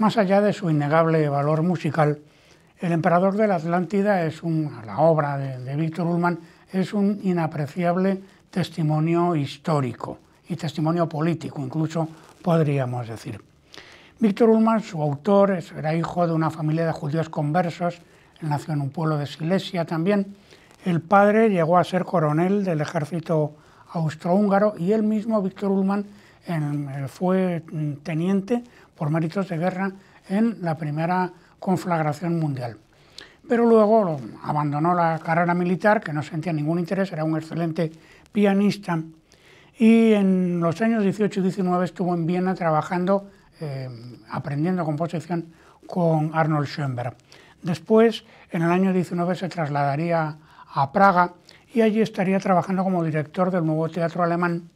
Más allá de su innegable valor musical, El emperador de la Atlántida es la obra de Viktor Ullmann es un inapreciable testimonio histórico y testimonio político, incluso podríamos decir. Viktor Ullmann, su autor, era hijo de una familia de judíos conversos, él nació en un pueblo de Silesia también. El padre llegó a ser coronel del ejército austrohúngaro y él mismo, Viktor Ullmann, fue teniente por méritos de guerra en la primera conflagración mundial. Pero luego abandonó la carrera militar, que no sentía ningún interés, era un excelente pianista, y en los años 18 y 19 estuvo en Viena trabajando, aprendiendo composición con Arnold Schoenberg. Después, en el año 19, se trasladaría a Praga y allí estaría trabajando como director del nuevo teatro alemán.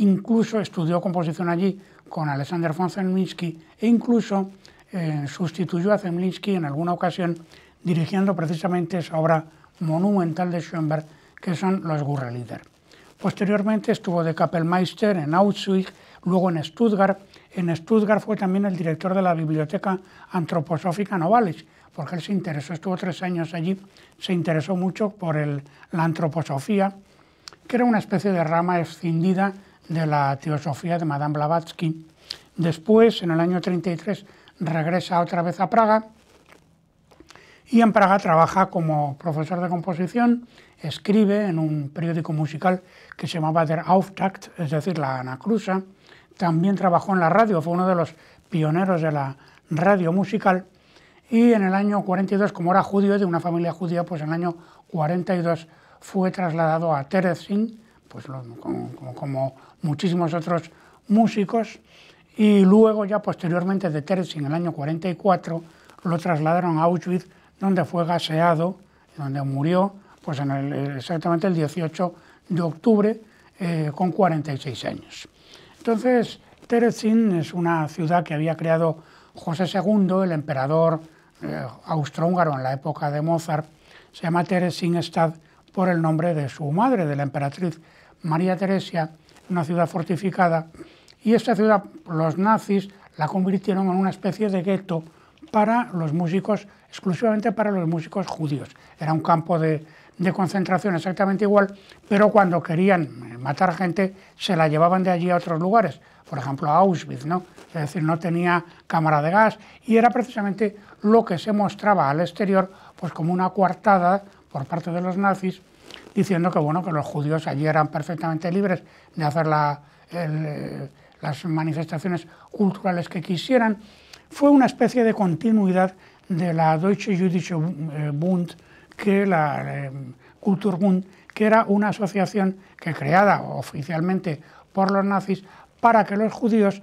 Incluso estudió composición allí con Alexander von Zemlinsky e incluso sustituyó a Zemlinsky en alguna ocasión dirigiendo precisamente esa obra monumental de Schoenberg que son los Gurrelider. Posteriormente estuvo de Kapellmeister en Auschwitz, luego en Stuttgart. En Stuttgart fue también el director de la Biblioteca Antroposófica Novalis, porque él se interesó, estuvo 3 años allí, se interesó mucho por la antroposofía, que era una especie de rama escindida de la teosofía de Madame Blavatsky. Después, en el año 33, regresa otra vez a Praga y en Praga trabaja como profesor de composición, escribe en un periódico musical que se llamaba Der Auftakt, es decir, la Anacruza. También trabajó en la radio, fue uno de los pioneros de la radio musical y en el año 42, como era judío de una familia judía, pues en el año 42 fue trasladado a Theresienstadt, pues como muchísimos otros músicos, y luego ya posteriormente de Theresienstadt en el año 44 lo trasladaron a Auschwitz, donde fue gaseado, donde murió pues en exactamente el 18 de octubre con 46 años. Entonces, Theresienstadt es una ciudad que había creado José II, el emperador austrohúngaro en la época de Mozart. Se llama Theresienstadt por el nombre de su madre, de la emperatriz María Teresia, una ciudad fortificada, y esta ciudad los nazis la convirtieron en una especie de gueto para los músicos, exclusivamente para los músicos judíos. Era un campo de concentración exactamente igual, pero cuando querían matar gente se la llevaban de allí a otros lugares, por ejemplo a Auschwitz, ¿no? Es decir, no tenía cámara de gas y era precisamente lo que se mostraba al exterior pues como una coartada por parte de los nazis, diciendo que, bueno, que los judíos allí eran perfectamente libres de hacer las manifestaciones culturales que quisieran. Fue una especie de continuidad de la Deutsche Jüdische Bund, que la Kulturbund, que era una asociación que creada oficialmente por los nazis para que los judíos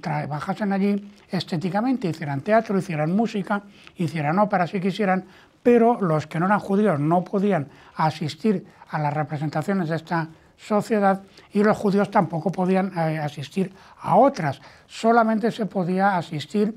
trabajasen allí estéticamente, hicieran teatro, hicieran música, hicieran ópera si quisieran, pero los que no eran judíos no podían asistir a las representaciones de esta sociedad y los judíos tampoco podían asistir a otras, solamente se podía asistir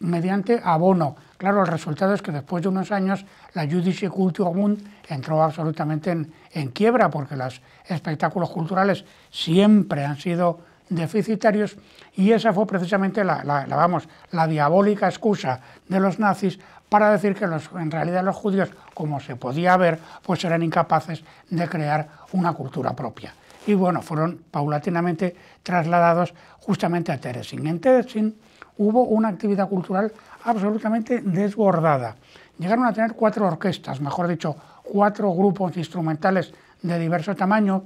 mediante abono. Claro, el resultado es que después de unos años la Jüdische Kulturbund entró absolutamente en quiebra porque los espectáculos culturales siempre han sido deficitarios y esa fue precisamente la diabólica excusa de los nazis para decir que en realidad los judíos, como se podía ver, pues eran incapaces de crear una cultura propia. Y bueno, fueron paulatinamente trasladados justamente a Theresienstadt. En Theresienstadt hubo una actividad cultural absolutamente desbordada. Llegaron a tener 4 orquestas, mejor dicho, 4 grupos instrumentales de diverso tamaño.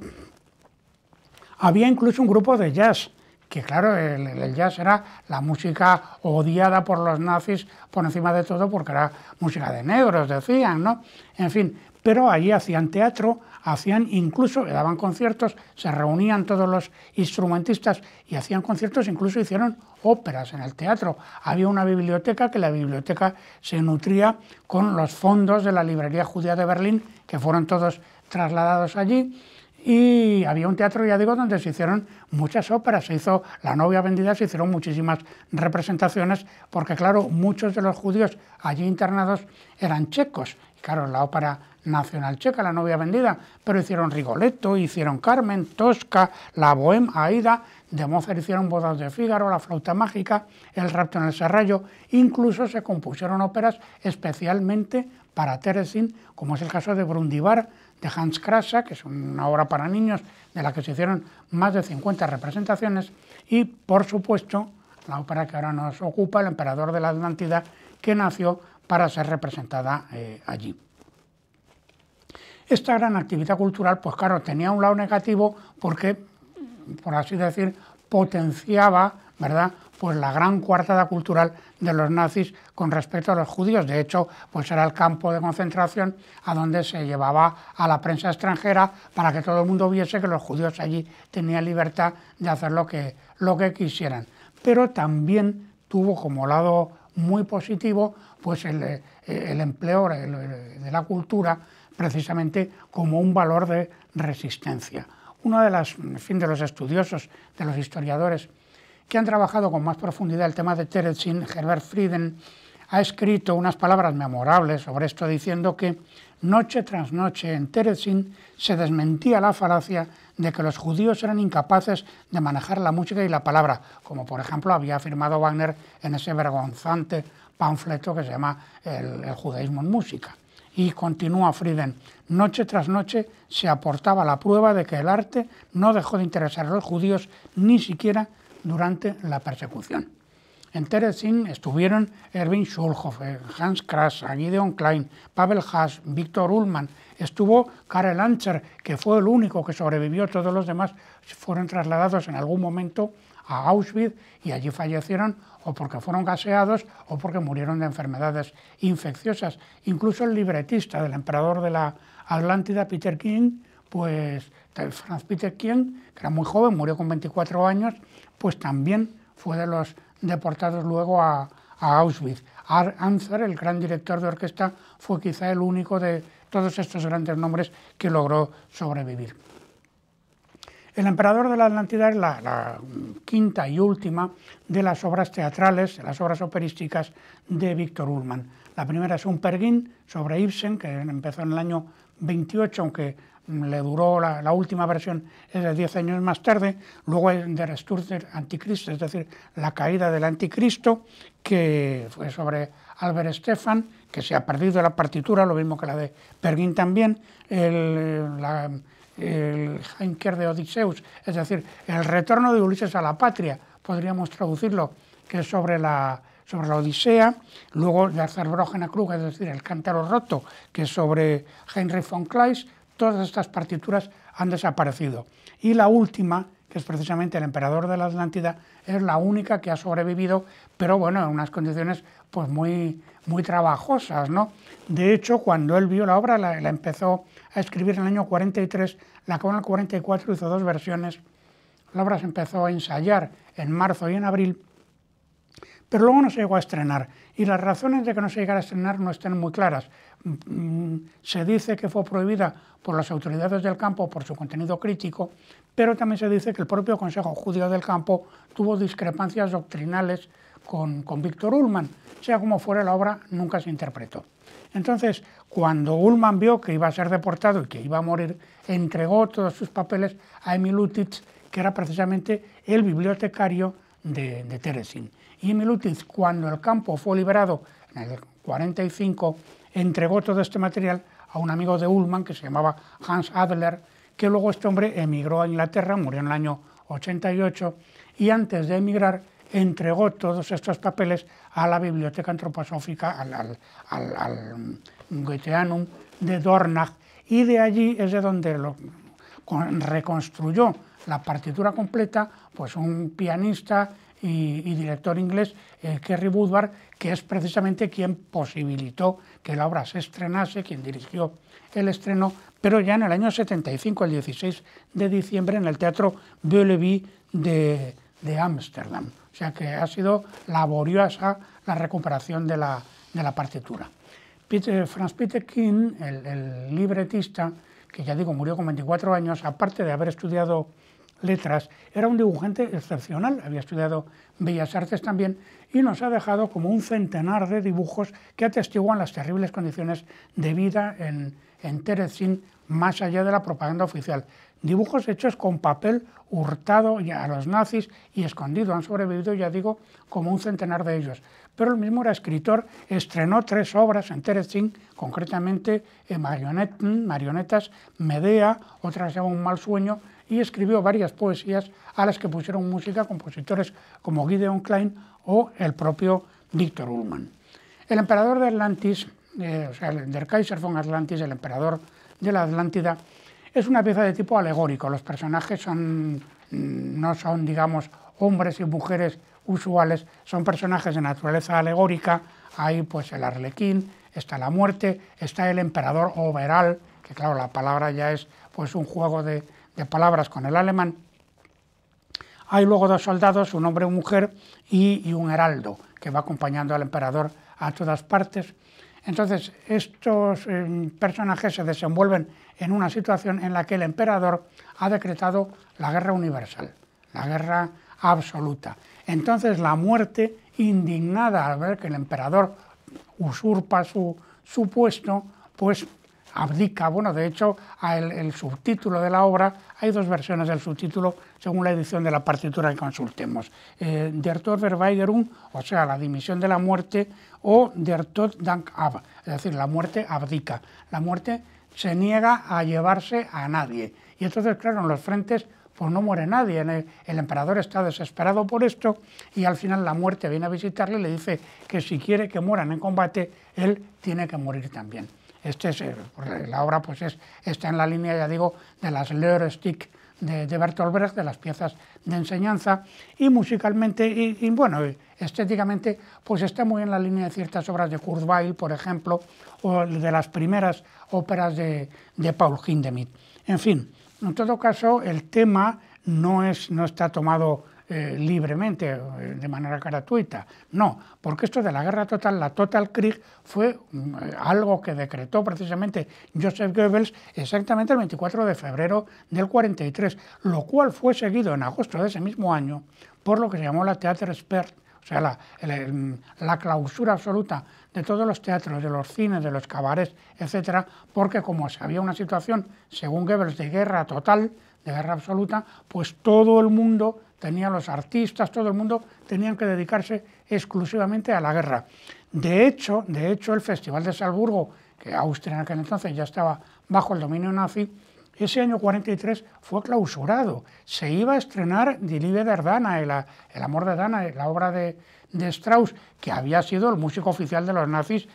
Había incluso un grupo de jazz, que claro, el jazz era la música odiada por los nazis por encima de todo porque era música de negros, decían, ¿no? En fin, pero allí hacían teatro, hacían incluso, daban conciertos, se reunían todos los instrumentistas y hacían conciertos, incluso hicieron óperas en el teatro. Había una biblioteca, que la biblioteca se nutría con los fondos de la librería judía de Berlín, que fueron todos trasladados allí. y había un teatro, ya digo, donde se hicieron muchas óperas, se hizo La Novia Vendida, se hicieron muchísimas representaciones, porque claro, muchos de los judíos allí internados eran checos, y claro, la ópera nacional checa, La Novia Vendida, pero hicieron Rigoletto, hicieron Carmen, Tosca, La Bohème, Aida, de Mozart hicieron Bodas de Fígaro, La Flauta Mágica, El Rapto en el Serrallo, incluso se compusieron óperas especialmente para Teresin, como es el caso de Brundibár, de Hans Krasa, que es una obra para niños de la que se hicieron más de 50 representaciones, y por supuesto la ópera que ahora nos ocupa, El emperador de la Atlántida, que nació para ser representada allí. Esta gran actividad cultural, pues claro, tenía un lado negativo porque, por así decir, potenciaba, ¿verdad?, pues la gran coartada cultural de los nazis con respecto a los judíos. De hecho, pues era el campo de concentración a donde se llevaba a la prensa extranjera para que todo el mundo viese que los judíos allí tenían libertad de hacer lo que quisieran. Pero también tuvo como lado muy positivo pues el empleo de la cultura precisamente como un valor de resistencia. Uno de, de los estudiosos, de los historiadores que han trabajado con más profundidad el tema de Terezin, Herbert Frieden, ha escrito unas palabras memorables sobre esto, diciendo que noche tras noche en Terezin se desmentía la falacia de que los judíos eran incapaces de manejar la música y la palabra, como por ejemplo había afirmado Wagner en ese vergonzante panfleto que se llama el judaísmo en música. Y continúa Frieden, noche tras noche se aportaba la prueba de que el arte no dejó de interesar a los judíos ni siquiera durante la persecución. En Terezin estuvieron Erwin Schulhoff, Hans Krasa, Gideon Klein, Pavel Haas, Viktor Ullmann, estuvo Karel Ančerl, que fue el único que sobrevivió, todos los demás fueron trasladados en algún momento a Auschwitz y allí fallecieron o porque fueron gaseados o porque murieron de enfermedades infecciosas. Incluso el libretista del emperador de la Atlántida, Peter Kien, pues Franz Peter Kien, que era muy joven, murió con 24 años, pues también fue de los deportados luego a Auschwitz. Ančerl, el gran director de orquesta, fue quizá el único de todos estos grandes nombres que logró sobrevivir. El emperador de la Atlántida es la quinta y última de las obras teatrales, de las obras operísticas de Viktor Ullmann. La primera es un Pergin sobre Ibsen, que empezó en el año 28, aunque le duró la última versión es de 10 años más tarde. Luego es Der Stürzer, Anticristo, es decir, la caída del anticristo, que fue sobre Albert Stefan, que se ha perdido la partitura, lo mismo que la de Pergin también. El Heimkehr de Odiseus, es decir, el retorno de Ulises a la patria, podríamos traducirlo, que es sobre la Odisea. Luego Der zerbrochene Krug, es decir, el cántaro roto, que es sobre Heinrich von Kleist. Todas estas partituras han desaparecido. Y la última, que es precisamente El emperador de la Atlántida, es la única que ha sobrevivido, pero bueno, en unas condiciones pues muy trabajosas, ¿no? De hecho, cuando él vio la obra, la empezó a escribir en el año 43, la acabó en el 44, hizo dos versiones. La obra se empezó a ensayar en marzo y en abril, pero luego no se llegó a estrenar, y las razones de que no se llegara a estrenar no están muy claras. Se dice que fue prohibida por las autoridades del campo por su contenido crítico, pero también se dice que el propio Consejo Judío del Campo tuvo discrepancias doctrinales con Viktor Ullmann. Sea como fuera, la obra nunca se interpretó. Entonces, cuando Ullmann vio que iba a ser deportado y que iba a morir, entregó todos sus papeles a Emil Utitz, que era precisamente el bibliotecario de Terezin. Y Emil Utitz, cuando el campo fue liberado en el 45, entregó todo este material a un amigo de Ullmann que se llamaba Hans Adler, que luego este hombre emigró a Inglaterra, murió en el año 88, y antes de emigrar entregó todos estos papeles a la Biblioteca Antroposófica, al Goetheanum de Dornach, y de allí es de donde reconstruyó la partitura completa pues un pianista y director inglés, Kerry Woodward, que es precisamente quien posibilitó que la obra se estrenase, quien dirigió el estreno, pero ya en el año 75, el 16 de diciembre, en el Teatro Bellevue de Ámsterdam. O sea que ha sido laboriosa la recuperación de la partitura. Franz Peter Kien, el libretista, que ya digo, murió con 24 años, aparte de haber estudiado letras, era un dibujante excepcional, había estudiado Bellas Artes también, y nos ha dejado como un centenar de dibujos que atestiguan las terribles condiciones de vida en Terezín, más allá de la propaganda oficial. Dibujos hechos con papel hurtado a los nazis y escondido. Han sobrevivido, ya digo, como un centenar de ellos. Pero el mismo era escritor, estrenó 3 obras en Terezín, concretamente Marionetas, Medea, otra se llama Un mal sueño, y escribió varias poesías a las que pusieron música compositores como Gideon Klein o el propio Viktor Ullmann. El emperador de Atlantis, der Kaiser von Atlantis, el emperador de la Atlántida, es una pieza de tipo alegórico. Los personajes no son, digamos, hombres y mujeres usuales, son personajes de naturaleza alegórica. Hay pues el arlequín, está la muerte, está el emperador Oberal, que claro, la palabra ya es pues un juego de palabras con el alemán. Hay luego 2 soldados, un hombre y una mujer, y un heraldo que va acompañando al emperador a todas partes. Entonces, estos personajes se desenvuelven en una situación en la que el emperador ha decretado la guerra universal, la guerra absoluta. Entonces, la muerte, indignada al ver que el emperador usurpa su puesto, pues abdica. Bueno, de hecho, el subtítulo de la obra, hay 2 versiones del subtítulo según la edición de la partitura que consultemos. Der Tod Verweigerung, o sea, la dimisión de la muerte, o Der Tod dank ab, es decir, la muerte abdica. La muerte se niega a llevarse a nadie. Y entonces, claro, en los frentes pues no muere nadie. El emperador está desesperado por esto y al final la muerte viene a visitarle y le dice que si quiere que mueran en combate, él tiene que morir también. La obra pues está en la línea, ya digo, de las Lehrstücke de Bertolt Brecht, de las piezas de enseñanza, y musicalmente, y bueno, estéticamente, pues está muy en la línea de ciertas obras de Kurt Weill, por ejemplo, o de las primeras óperas de Paul Hindemith. En fin, en todo caso, el tema no está tomado libremente, de manera gratuita. No, porque esto de la guerra total, la Total Krieg, fue algo que decretó precisamente Joseph Goebbels exactamente el 24 de febrero del 43, lo cual fue seguido en agosto de ese mismo año por lo que se llamó la Theatersperre, o sea, la clausura absoluta de todos los teatros, de los cines, de los cabarets, etcétera, porque como había una situación, según Goebbels, de guerra total, de guerra absoluta, pues todo el mundo tenía, los artistas, todo el mundo tenían que dedicarse exclusivamente a la guerra. De hecho, el Festival de Salzburgo, que Austria en aquel entonces ya estaba bajo el dominio nazi, ese año 43 fue clausurado. Se iba a estrenar Die Liebe der Dana, el amor de Dana, la obra de Strauss, que había sido el músico oficial de los nazis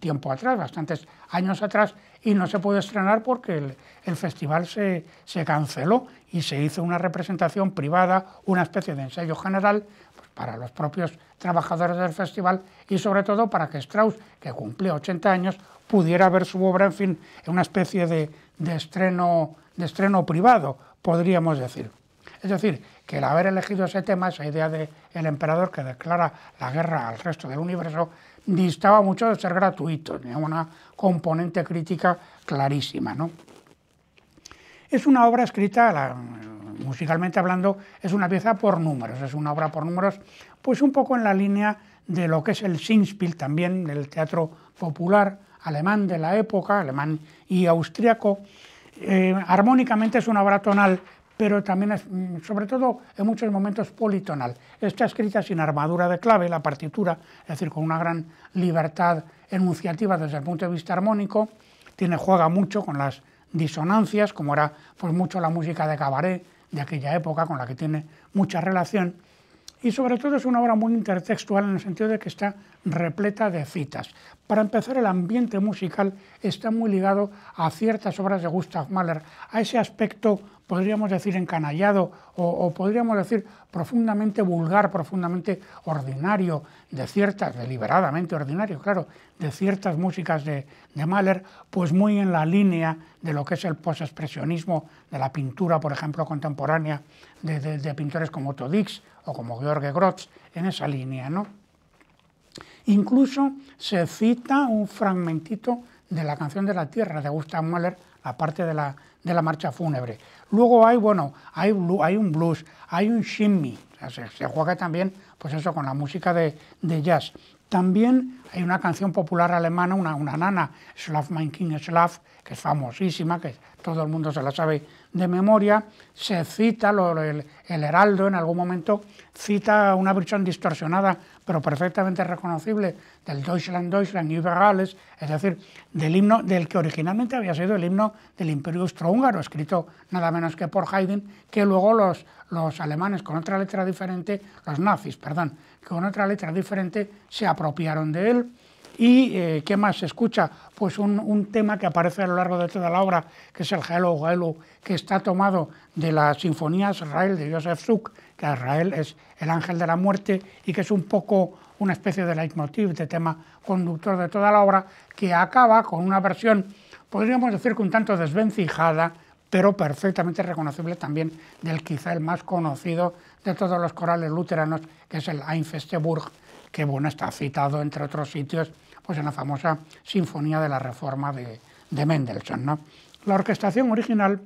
tiempo atrás, bastantes años atrás, y no se pudo estrenar porque el festival se canceló y se hizo una representación privada, una especie de ensayo general pues para los propios trabajadores del festival y sobre todo para que Strauss, que cumplía 80 años, pudiera ver su obra, en fin, en una especie de estreno privado, podríamos decir. Es decir, que el haber elegido ese tema, esa idea del emperador que declara la guerra al resto del universo, distaba mucho de ser gratuito, tenía una componente crítica clarísima, ¿no? Es una obra escrita, musicalmente hablando, es una pieza por números, es una obra por números, pues un poco en la línea de lo que es el Singspiel también, del teatro popular alemán de la época, alemán y austriaco. Armónicamente es una obra tonal, pero también es, sobre todo en muchos momentos, politonal. Está escrita sin armadura de clave, la partitura, es decir, con una gran libertad enunciativa desde el punto de vista armónico. Juega mucho con las disonancias, como era pues mucho la música de cabaret de aquella época, con la que tiene mucha relación. Y sobre todo es una obra muy intertextual en el sentido de que está repleta de citas. Para empezar, el ambiente musical está muy ligado a ciertas obras de Gustav Mahler, a ese aspecto, podríamos decir, encanallado o podríamos decir profundamente vulgar, profundamente ordinario, deliberadamente ordinario, claro, de ciertas músicas de Mahler, pues muy en la línea de lo que es el posexpresionismo, de la pintura, por ejemplo, contemporánea, de pintores como Otto Dix o como George Grotz, en esa línea, ¿no? Incluso se cita un fragmentito de la Canción de la Tierra de Gustav Mahler, la parte de la marcha fúnebre. Luego hay, bueno, hay un blues, hay un shimmy, o sea, se juega también pues eso, con la música de jazz. También hay una canción popular alemana, una nana, Schlaf mein Kind, Schlaf, que es famosísima, que todo el mundo se la sabe de memoria. Se cita, el Heraldo en algún momento cita una versión distorsionada, pero perfectamente reconocible, del Deutschland, Deutschland, über alles, es decir, del himno del que originalmente había sido el himno del Imperio Austrohúngaro, escrito nada menos que por Haydn, que luego los alemanes con otra letra diferente, los nazis, perdón, con otra letra diferente se apropiaron de él. ¿Y qué más se escucha? Pues un tema que aparece a lo largo de toda la obra, que es el Hello, Hello, que está tomado de la Sinfonía Azrael de Joseph Suk, que Azrael es el ángel de la muerte y que es un poco una especie de leitmotiv, de tema conductor de toda la obra, que acaba con una versión, podríamos decir que un tanto desvencijada, pero perfectamente reconocible también del quizá el más conocido de todos los corales luteranos, que es el Ein feste Burg, que bueno, está citado entre otros sitios pues en la famosa Sinfonía de la Reforma de Mendelssohn, ¿no? La orquestación original,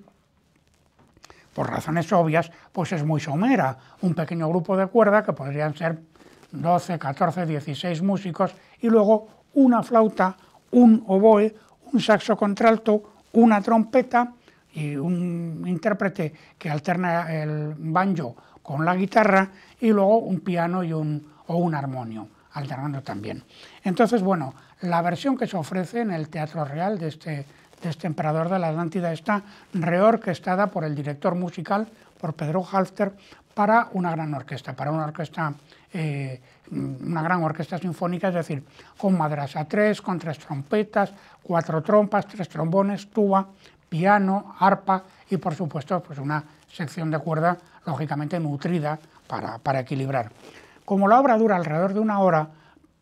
por razones obvias, pues es muy somera, un pequeño grupo de cuerda que podrían ser 12, 14, 16 músicos y luego una flauta, un oboe, un saxo contralto, una trompeta y un intérprete que alterna el banjo con la guitarra y luego un piano y un armonio, alternando también. Entonces, bueno, la versión que se ofrece en el Teatro Real de este Emperador de la Atlántida está reorquestada por el director musical, por Pedro Halffter, para una gran orquesta, una gran orquesta sinfónica, es decir, con maderas a tres, con tres trompetas, cuatro trompas, tres trombones, tuba, piano, arpa y, por supuesto, pues una sección de cuerda lógicamente nutrida para equilibrar. Como la obra dura alrededor de una hora,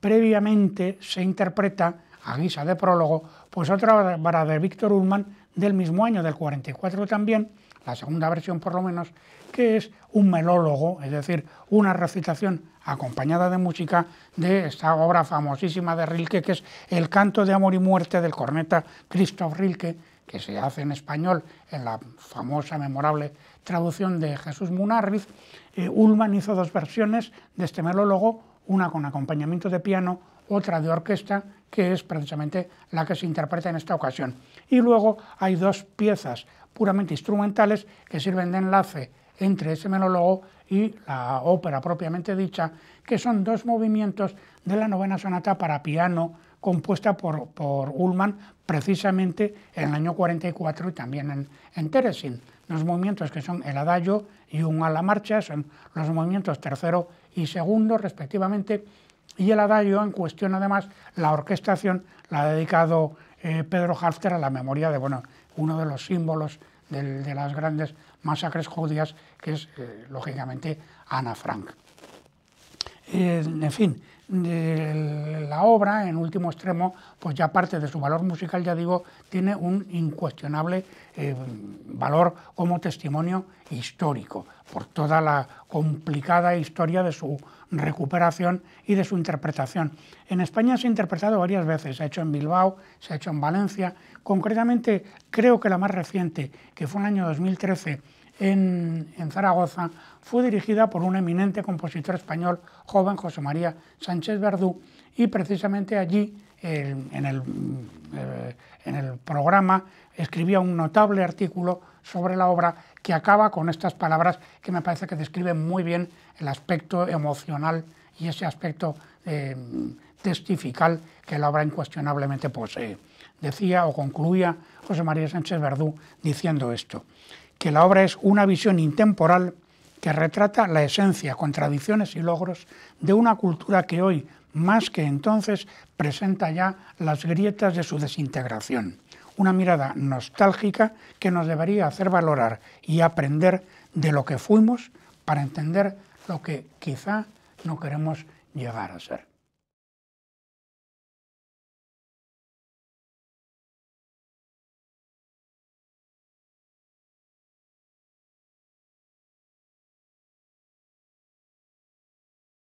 previamente se interpreta, a guisa de prólogo, pues otra obra de Viktor Ullmann del mismo año, del 44 también, la segunda versión por lo menos, que es un melólogo, es decir, una recitación acompañada de música de esta obra famosísima de Rilke, que es El canto de amor y muerte del corneta Christoph Rilke, que se hace en español en la famosa, memorable traducción de Jesús Munárriz. Ullmann hizo dos versiones de este melólogo, una con acompañamiento de piano, otra de orquesta, que es precisamente la que se interpreta en esta ocasión. Y luego hay dos piezas puramente instrumentales que sirven de enlace entre ese melólogo y la ópera propiamente dicha, que son dos movimientos de la novena sonata para piano, compuesta por Ullmann precisamente en el año 44 y también en Terezín. Los movimientos que son el adagio y un a la marcha son los movimientos tercero y segundo respectivamente, y el adagio en cuestión además la orquestación la ha dedicado Pedro Halffter a la memoria de uno de los símbolos de las grandes masacres judías, que es lógicamente Ana Frank. En fin, la obra, en último extremo, pues ya aparte de su valor musical, ya digo, tiene un incuestionable valor como testimonio histórico, por toda la complicada historia de su recuperación y de su interpretación. En España se ha interpretado varias veces, se ha hecho en Bilbao, se ha hecho en Valencia, concretamente creo que la más reciente, que fue en el año 2013, en Zaragoza, fue dirigida por un eminente compositor español joven, José María Sánchez Verdú, y precisamente allí, en el programa, escribía un notable artículo sobre la obra que acaba con estas palabras que me parece que describen muy bien el aspecto emocional y ese aspecto testifical que la obra incuestionablemente posee. Decía o concluía José María Sánchez Verdú diciendo esto: que la obra es una visión intemporal que retrata la esencia, contradicciones y logros de una cultura que hoy, más que entonces, presenta ya las grietas de su desintegración. Una mirada nostálgica que nos debería hacer valorar y aprender de lo que fuimos para entender lo que quizá no queremos llegar a ser.